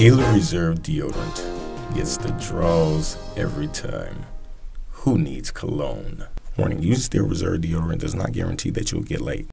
Steel Reserve deodorant gets the draws every time. Who needs cologne? Warning, use Steel Reserve deodorant does not guarantee that you'll get late.